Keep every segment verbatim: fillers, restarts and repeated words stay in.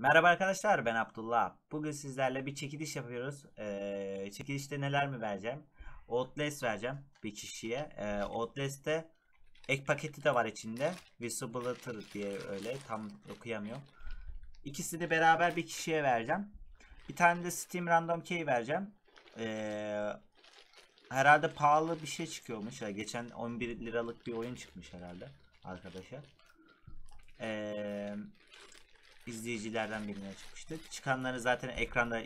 Merhaba arkadaşlar, ben Abdullah. Bugün sizlerle bir çekiliş yapıyoruz. Ee, çekilişte neler mi vereceğim? Outlast vereceğim bir kişiye. Ee, Outlast'te ek paketi de var içinde. Whistleblower diye, öyle tam okuyamıyorum. İkisini beraber bir kişiye vereceğim. Bir tane de Steam random key vereceğim. Ee, herhalde pahalı bir şey çıkıyormuş. Yani geçen on bir liralık bir oyun çıkmış herhalde arkadaşlar. Eee... izleyicilerden birine çıkmıştı. Çıkanları zaten ekranda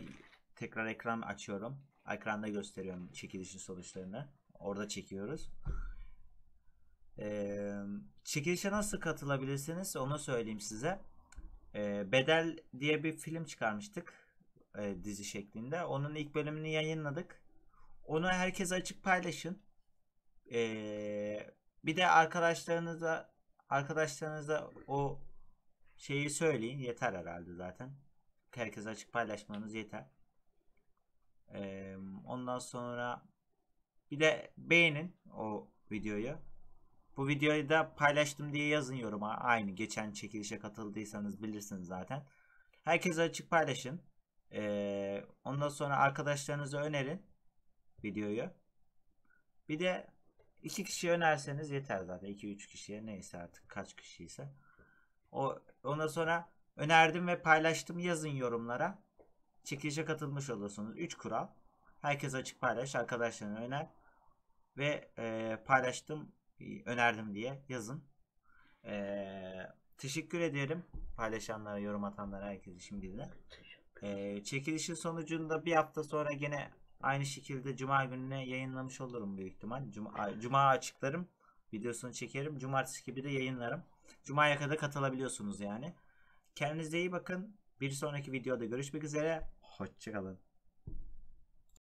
tekrar ekran açıyorum. Ekranda gösteriyorum çekilişin sonuçlarını. Orada çekiyoruz. Ee, çekilişe nasıl katılabilirsiniz onu söyleyeyim size. Ee, Bedel diye bir film çıkarmıştık. E, dizi şeklinde. Onun ilk bölümünü yayınladık. Onu herkese açık paylaşın. Ee, bir de arkadaşlarınıza arkadaşlarınıza o şeyi söyleyin, yeter herhalde zaten. Herkese açık paylaşmanız yeter. Ee, ondan sonra bir de beğenin o videoyu. Bu videoyu da paylaştım diye yazın yoruma. Aynı geçen çekilişe katıldıysanız bilirsiniz zaten. Herkese açık paylaşın. Ee, ondan sonra arkadaşlarınıza önerin videoyu. Bir de iki kişi önerseniz yeter zaten. iki üç kişiye, neyse artık kaç kişiyse. O, ondan sonra önerdim ve paylaştım yazın yorumlara. Çekilişe katılmış olursunuz. üç kural. Herkes açık paylaş, arkadaşlarına öner ve e, paylaştım, önerdim diye yazın. E, teşekkür ederim paylaşanlara, yorum atanlara, herkese şimdiden. E, çekilişin sonucunda bir hafta sonra gene aynı şekilde Cuma gününe yayınlamış olurum büyük ihtimal. Cuma, Cuma açıklarım. Videosunu çekerim. Cumartesi gibi de yayınlarım. Cuma'ya kadar katılabiliyorsunuz yani. Kendinize iyi bakın. Bir sonraki videoda görüşmek üzere. Hoşçakalın.